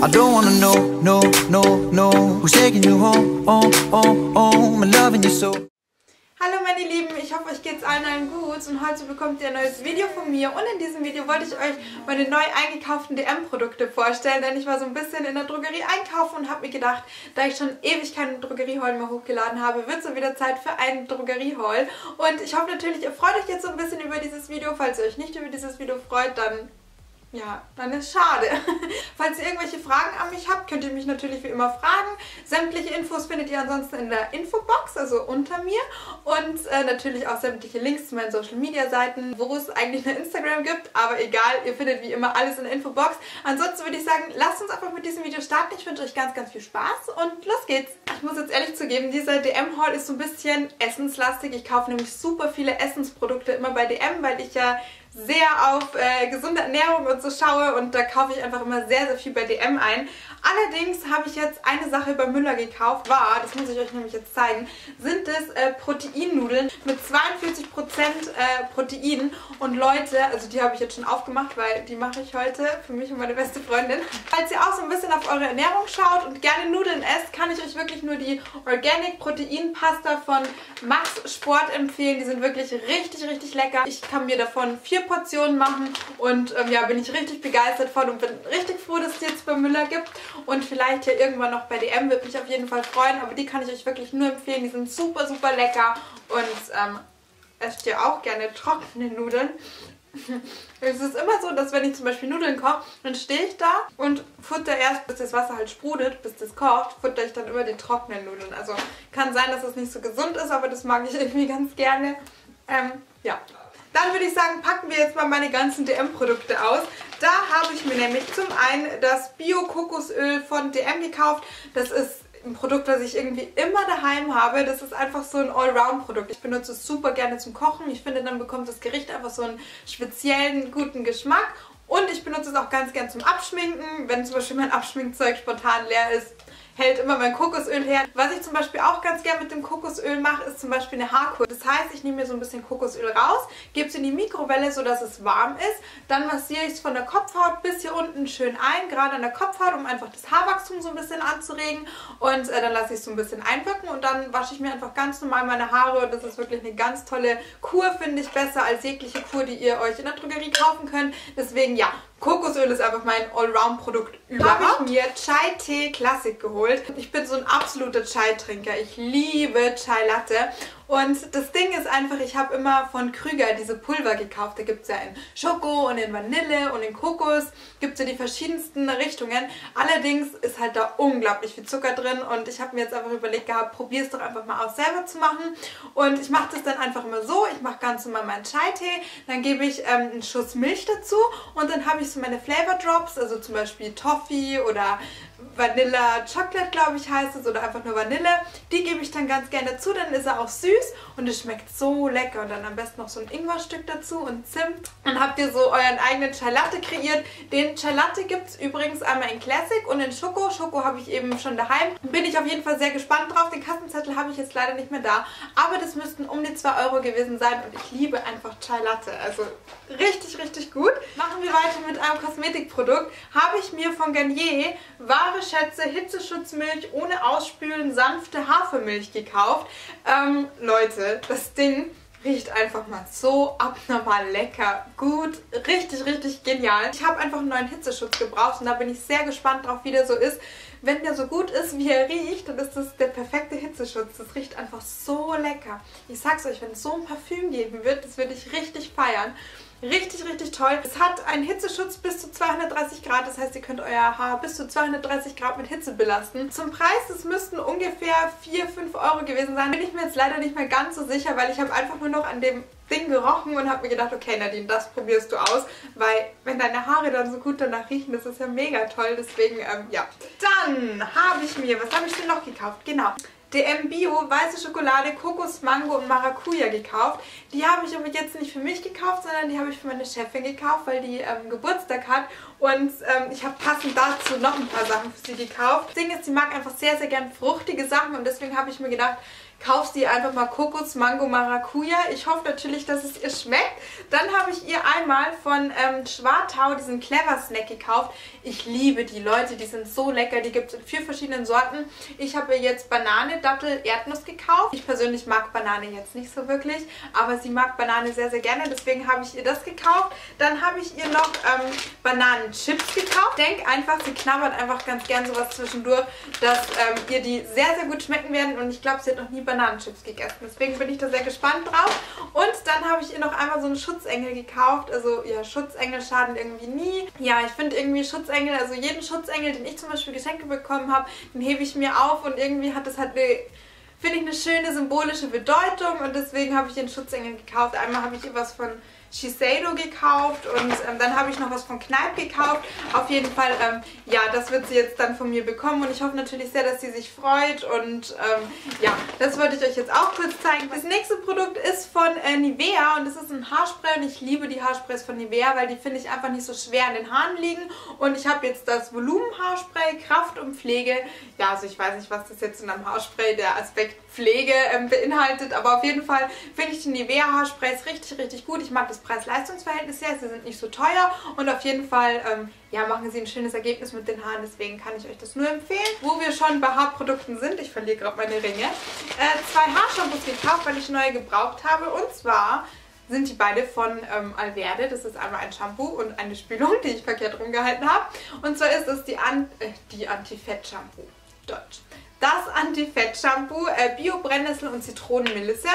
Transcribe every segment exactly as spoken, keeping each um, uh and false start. I don't wanna know, no, no, no, who's taking you home, oh, oh, oh, I'm loving you so. Hallo meine Lieben, ich hoffe euch geht's allen allen gut und heute bekommt ihr ein neues Video von mir und in diesem Video wollte ich euch meine neu eingekauften D M Produkte vorstellen, denn ich war so ein bisschen in der Drogerie einkaufen und habe mir gedacht, da ich schon ewig keinen Drogerie-Haul mehr hochgeladen habe, wird es so wieder Zeit für einen Drogerie-Haul und ich hoffe natürlich, ihr freut euch jetzt so ein bisschen über dieses Video, falls ihr euch nicht über dieses Video freut, dann... ja, dann ist schade. Falls ihr irgendwelche Fragen an mich habt, könnt ihr mich natürlich wie immer fragen. Sämtliche Infos findet ihr ansonsten in der Infobox, also unter mir. Und äh, natürlich auch sämtliche Links zu meinen Social Media Seiten, wo es eigentlich nur Instagram gibt. Aber egal, ihr findet wie immer alles in der Infobox. Ansonsten würde ich sagen, lasst uns einfach mit diesem Video starten. Ich wünsche euch ganz, ganz viel Spaß und los geht's. Ich muss jetzt ehrlich zugeben, dieser D M-Haul ist so ein bisschen essenslastig. Ich kaufe nämlich super viele Essensprodukte immer bei D M, weil ich ja... sehr auf äh, gesunde Ernährung und so schaue und da kaufe ich einfach immer sehr, sehr viel bei D M ein. Allerdings habe ich jetzt eine Sache bei Müller gekauft, war, das muss ich euch nämlich jetzt zeigen, sind das äh, Proteinnudeln mit zweiundvierzig Prozent äh, Protein und Leute, also die habe ich jetzt schon aufgemacht, weil die mache ich heute für mich und meine beste Freundin. Falls ihr auch so ein bisschen auf eure Ernährung schaut und gerne Nudeln esst, kann ich euch wirklich nur die Organic Protein Pasta von Max Sport empfehlen. Die sind wirklich richtig, richtig lecker. Ich kann mir davon vier Portionen machen und ähm, ja, bin ich richtig begeistert von und bin richtig froh, dass es die jetzt bei Müller gibt und vielleicht ja irgendwann noch bei D M, würde mich auf jeden Fall freuen, aber die kann ich euch wirklich nur empfehlen, die sind super, super lecker und ähm, esst ihr auch gerne trockene Nudeln. Es ist immer so, dass wenn ich zum Beispiel Nudeln koche, dann stehe ich da und futter erst, bis das Wasser halt sprudelt, bis das kocht, futter ich dann immer die trockenen Nudeln. Also kann sein, dass es nicht so gesund ist, aber das mag ich irgendwie ganz gerne. Ähm, ja. Dann würde ich sagen, packen wir jetzt mal meine ganzen D M-Produkte aus. Da habe ich mir nämlich zum einen das Bio-Kokosöl von D M gekauft. Das ist ein Produkt, das ich irgendwie immer daheim habe. Das ist einfach so ein Allround-Produkt. Ich benutze es super gerne zum Kochen. Ich finde, dann bekommt das Gericht einfach so einen speziellen, guten Geschmack. Und ich benutze es auch ganz gern zum Abschminken. Wenn zum Beispiel mein Abschminkzeug spontan leer ist, hält immer mein Kokosöl her. Was ich zum Beispiel auch ganz gern mit dem Kokosöl mache, ist zum Beispiel eine Haarkur. Das heißt, ich nehme mir so ein bisschen Kokosöl raus, gebe es in die Mikrowelle, sodass es warm ist. Dann massiere ich es von der Kopfhaut bis hier unten schön ein, gerade an der Kopfhaut, um einfach das Haarwachstum so ein bisschen anzuregen. Und äh, dann lasse ich es so ein bisschen einwirken und dann wasche ich mir einfach ganz normal meine Haare. Und das ist wirklich eine ganz tolle Kur, finde ich, besser als jegliche Kur, die ihr euch in der Drogerie kaufen könnt. Deswegen ja. Kokosöl ist einfach mein Allround-Produkt überhaupt. Habe ich mir Chai-Tee Classic geholt. Ich bin so ein absoluter Chai-Trinker. Ich liebe Chai-Latte. Und das Ding ist einfach, ich habe immer von Krüger diese Pulver gekauft. Da gibt es ja in Schoko und in Vanille und in Kokos. Gibt es ja die verschiedensten Richtungen. Allerdings ist halt da unglaublich viel Zucker drin. Und ich habe mir jetzt einfach überlegt gehabt, probier es doch einfach mal aus, selber zu machen. Und ich mache das dann einfach immer so. Ich mache ganz normal meinen Chai-Tee. Dann gebe ich ähm, einen Schuss Milch dazu. Und dann habe ich so meine Flavor Drops, also zum Beispiel Toffee oder Vanilla Chocolate, glaube ich, heißt es, oder einfach nur Vanille. Die gebe ich dann ganz gerne dazu, dann ist er auch süß und es schmeckt so lecker. Und dann am besten noch so ein Ingwerstück dazu und Zimt. Dann habt ihr so euren eigenen Chai Latte kreiert. Den Chai Latte gibt es übrigens einmal in Classic und in Schoko. Schoko habe ich eben schon daheim. Bin ich auf jeden Fall sehr gespannt drauf. Den Kassenzettel habe ich jetzt leider nicht mehr da. Aber das müssten um die zwei Euro gewesen sein und ich liebe einfach Chai Latte. Also richtig, richtig gut. Machen wir weiter mit einem Kosmetikprodukt. Habe ich mir von Garnier Wahre Schätze Hitzeschutzmilch ohne Ausspülen sanfte Hafermilch gekauft. Ähm, Leute, das Ding riecht einfach mal so abnormal lecker, gut, richtig, richtig genial. Ich habe einfach einen neuen Hitzeschutz gebraucht und da bin ich sehr gespannt drauf, wie der so ist. Wenn der so gut ist, wie er riecht, dann ist das der perfekte Hitzeschutz. Das riecht einfach so lecker. Ich sag's euch, wenn es so ein Parfüm geben wird, das würde ich richtig feiern. Richtig, richtig toll. Es hat einen Hitzeschutz bis zu zweihundertdreißig Grad. Das heißt, ihr könnt euer Haar bis zu zweihundertdreißig Grad mit Hitze belasten. Zum Preis, es müssten ungefähr vier, fünf Euro gewesen sein. Bin ich mir jetzt leider nicht mehr ganz so sicher, weil ich habe einfach nur noch an dem Ding gerochen und habe mir gedacht, okay Nadine, das probierst du aus, weil wenn deine Haare dann so gut danach riechen, das ist ja mega toll. Deswegen, ähm, ja. Dann habe ich mir, was habe ich denn noch gekauft? Genau. D M Bio, weiße Schokolade, Kokos, Mango und Maracuja gekauft. Die habe ich aber jetzt nicht für mich gekauft, sondern die habe ich für meine Chefin gekauft, weil die ähm, Geburtstag hat. Und ähm, ich habe passend dazu noch ein paar Sachen für sie gekauft. Das Ding ist, sie mag einfach sehr, sehr gern fruchtige Sachen und deswegen habe ich mir gedacht, Kaufst ihr einfach mal Kokos Mango Maracuja. Ich hoffe natürlich, dass es ihr schmeckt. Dann habe ich ihr einmal von ähm, Schwartau diesen Clever Snack gekauft. Ich liebe die Leute, die sind so lecker. Die gibt es in vier verschiedenen Sorten. Ich habe ihr jetzt Banane, Dattel, Erdnuss gekauft. Ich persönlich mag Banane jetzt nicht so wirklich, aber sie mag Banane sehr, sehr gerne. Deswegen habe ich ihr das gekauft. Dann habe ich ihr noch ähm, Bananenchips gekauft. Ich denke einfach, sie knabbert einfach ganz gern sowas zwischendurch, dass ähm, ihr die sehr, sehr gut schmecken werden. Und ich glaube, sie hat noch nie Bananenchips gegessen. Deswegen bin ich da sehr gespannt drauf. Und dann habe ich ihr noch einmal so einen Schutzengel gekauft. Also ja, Schutzengel schaden irgendwie nie. Ja, ich finde irgendwie Schutzengel, also jeden Schutzengel, den ich zum Beispiel Geschenke bekommen habe, den hebe ich mir auf und irgendwie hat das halt eine, finde ich, eine schöne symbolische Bedeutung und deswegen habe ich den Schutzengel gekauft. Einmal habe ich ihr was von Shiseido gekauft und ähm, dann habe ich noch was von Kneipp gekauft. Auf jeden Fall, ähm, ja, das wird sie jetzt dann von mir bekommen und ich hoffe natürlich sehr, dass sie sich freut und ähm, ja, das wollte ich euch jetzt auch kurz zeigen. Das nächste Produkt ist von äh, Nivea und das ist ein Haarspray und ich liebe die Haarsprays von Nivea, weil die finde ich einfach nicht so schwer an den Haaren liegen und ich habe jetzt das Volumen-Haarspray, Kraft und Pflege. Ja, also ich weiß nicht, was das jetzt in einem Haarspray, der Aspekt Pflege ähm, beinhaltet, aber auf jeden Fall finde ich die Nivea Haarsprays richtig, richtig gut. Ich mag das Preis-Leistungs-Verhältnis her, sie sind nicht so teuer und auf jeden Fall ähm, ja, machen sie ein schönes Ergebnis mit den Haaren, deswegen kann ich euch das nur empfehlen. Wo wir schon bei Haarprodukten sind, ich verliere gerade meine Ringe, äh, zwei Haarshampoos gekauft, weil ich neue gebraucht habe und zwar sind die beide von ähm, Alverde. Das ist einmal ein Shampoo und eine Spülung, die ich verkehrt rumgehalten habe und zwar ist es die, An äh, die Anti-Fett-Shampoo, Deutsch. Das Anti-Fett-Shampoo, äh, Bio-Brennnessel und Zitronenmelisse.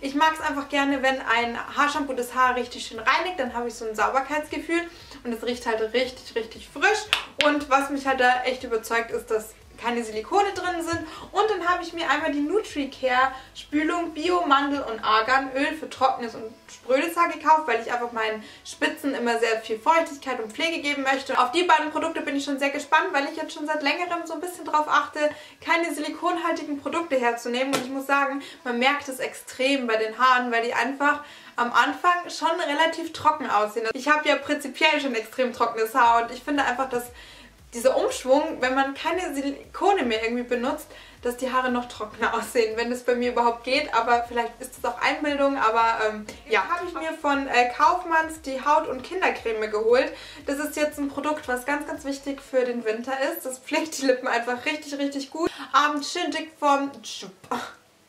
Ich mag es einfach gerne, wenn ein Haarshampoo das Haar richtig schön reinigt, dann habe ich so ein Sauberkeitsgefühl und es riecht halt richtig, richtig frisch. Und was mich halt da echt überzeugt, ist, dass keine Silikone drin sind. Und dann habe ich mir einmal die NutriCare Spülung Bio, Mandel und Arganöl für trockenes und sprödes Haar gekauft, weil ich einfach meinen Spitzen immer sehr viel Feuchtigkeit und Pflege geben möchte. Auf die beiden Produkte bin ich schon sehr gespannt, weil ich jetzt schon seit längerem so ein bisschen darauf achte, keine silikonhaltigen Produkte herzunehmen. Und ich muss sagen, man merkt es extrem bei den Haaren, weil die einfach am Anfang schon relativ trocken aussehen. Ich habe ja prinzipiell schon extrem trockenes Haar und ich finde einfach, dass dieser Umschwung, wenn man keine Silikone mehr irgendwie benutzt, dass die Haare noch trockener aussehen, wenn es bei mir überhaupt geht. Aber vielleicht ist das auch Einbildung, aber ähm, ja. Habe ich mir von äh, Kaufmanns die Haut- und Kindercreme geholt. Das ist jetzt ein Produkt, was ganz, ganz wichtig für den Winter ist. Das pflegt die Lippen einfach richtig, richtig gut. Abends schön dick vom...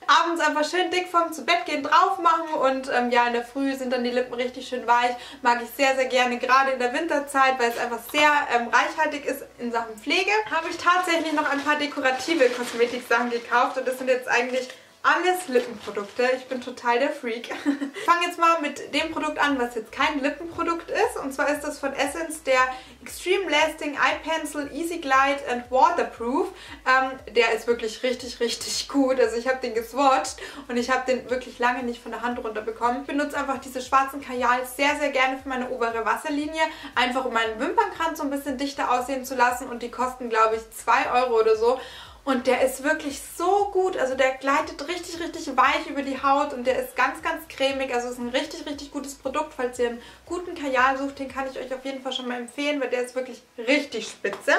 Abends einfach schön dick vom zu Bett gehen drauf machen und ähm, ja, in der Früh sind dann die Lippen richtig schön weich. Mag ich sehr, sehr gerne, gerade in der Winterzeit, weil es einfach sehr ähm, reichhaltig ist in Sachen Pflege. Habe ich tatsächlich noch ein paar dekorative Kosmetiksachen gekauft und das sind jetzt eigentlich alles Lippenprodukte. Ich bin total der Freak. Ich fange jetzt mal mit dem Produkt an, was jetzt kein Lippenprodukt ist. Und zwar ist das von Essence der Extreme Lasting Eye Pencil Easy Glide and Waterproof. Ähm, der ist wirklich richtig, richtig gut. Also ich habe den geswatcht und ich habe den wirklich lange nicht von der Hand runterbekommen. Ich benutze einfach diese schwarzen Kajals sehr, sehr gerne für meine obere Wasserlinie. Einfach um meinen Wimpernkranz so ein bisschen dichter aussehen zu lassen. Und die kosten, glaube ich, zwei Euro oder so. Und der ist wirklich so gut, also der gleitet richtig, richtig weich über die Haut und der ist ganz, ganz cremig. Also ist ein richtig, richtig gutes Produkt. Falls ihr einen guten Kajal sucht, den kann ich euch auf jeden Fall schon mal empfehlen, weil der ist wirklich richtig spitze.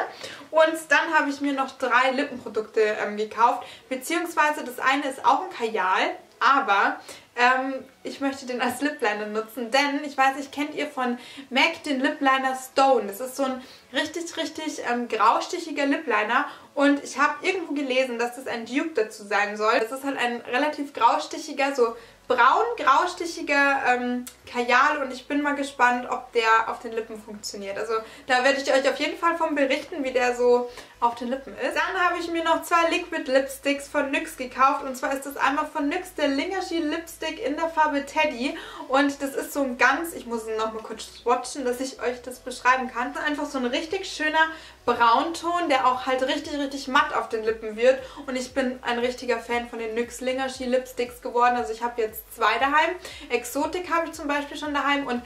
Und dann habe ich mir noch drei Lippenprodukte ähm, gekauft, beziehungsweise das eine ist auch ein Kajal, aber... Ähm, ich möchte den als Lip Liner nutzen, denn ich weiß nicht, kennt ihr von M A C den Lip Liner Stone? Das ist so ein richtig, richtig ähm, graustichiger Lip Liner und ich habe irgendwo gelesen, dass das ein Dupe dazu sein soll. Das ist halt ein relativ graustichiger, so braun graustichiger ähm, Kajal und ich bin mal gespannt, ob der auf den Lippen funktioniert. Also da werde ich euch auf jeden Fall von berichten, wie der so auf den Lippen ist. Dann habe ich mir noch zwei Liquid Lipsticks von N Y X gekauft und zwar ist das einmal von N Y X der Lingerie Lipstick in der Farbe Teddy und das ist so ein ganz, ich muss ihn nochmal kurz swatchen, dass ich euch das beschreiben kann. Das ist einfach so ein richtig schöner Braunton, der auch halt richtig, richtig matt auf den Lippen wird und ich bin ein richtiger Fan von den N Y X Lingerie Lipsticks geworden, also ich habe jetzt zwei daheim. Exotik habe ich zum Beispiel schon daheim und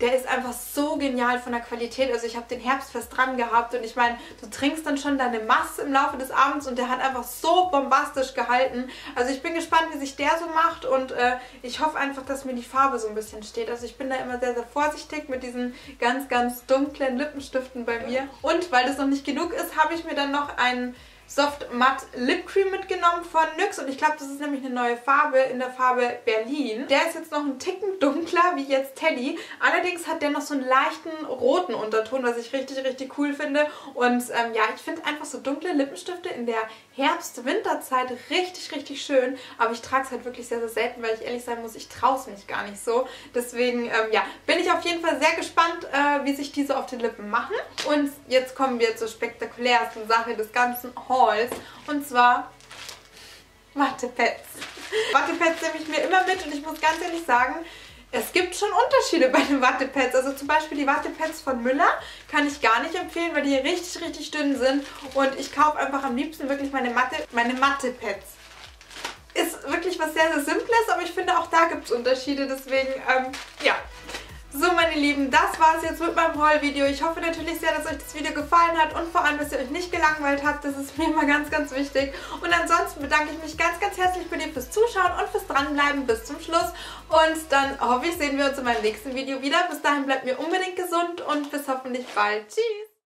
der ist einfach so genial von der Qualität. Also ich habe den Herbst fest dran gehabt und ich meine, du trinkst dann schon deine Masse im Laufe des Abends und der hat einfach so bombastisch gehalten. Also ich bin gespannt, wie sich der so macht und äh, ich hoffe einfach, dass mir die Farbe so ein bisschen steht. Also ich bin da immer sehr, sehr vorsichtig mit diesen ganz, ganz dunklen Lippenstiften bei mir. Und weil das noch nicht genug ist, habe ich mir dann noch einen Soft Matte Lip Cream mitgenommen von N Y X und ich glaube, das ist nämlich eine neue Farbe in der Farbe Berlin. Der ist jetzt noch einen Ticken dunkler, wie jetzt Teddy. Allerdings hat der noch so einen leichten roten Unterton, was ich richtig, richtig cool finde. Und ähm, ja, ich finde einfach so dunkle Lippenstifte in der Herbst-Winterzeit richtig, richtig schön. Aber ich trage es halt wirklich sehr, sehr selten, weil ich ehrlich sein muss, ich traue es mich gar nicht so. Deswegen, ähm, ja, bin ich auf jeden Fall sehr gespannt, äh, wie sich diese auf den Lippen machen. Und jetzt kommen wir zur spektakulärsten Sache des ganzen Hauses. Und zwar Wattepads. Wattepads nehme ich mir immer mit und ich muss ganz ehrlich sagen, es gibt schon Unterschiede bei den Wattepads. Also zum Beispiel die Wattepads von Müller kann ich gar nicht empfehlen, weil die richtig, richtig dünn sind. Und ich kaufe einfach am liebsten wirklich meine Matte, meine Mattepads. Ist wirklich was sehr, sehr Simples, aber ich finde auch da gibt es Unterschiede. Deswegen, ähm, ja. So meine Lieben, das war es jetzt mit meinem Haul-Video. Ich hoffe natürlich sehr, dass euch das Video gefallen hat und vor allem, dass ihr euch nicht gelangweilt habt. Das ist mir immer ganz, ganz wichtig. Und ansonsten bedanke ich mich ganz, ganz herzlich bei dir fürs Zuschauen und fürs Dranbleiben bis zum Schluss. Und dann hoffe ich, sehen wir uns in meinem nächsten Video wieder. Bis dahin bleibt mir unbedingt gesund und bis hoffentlich bald. Tschüss!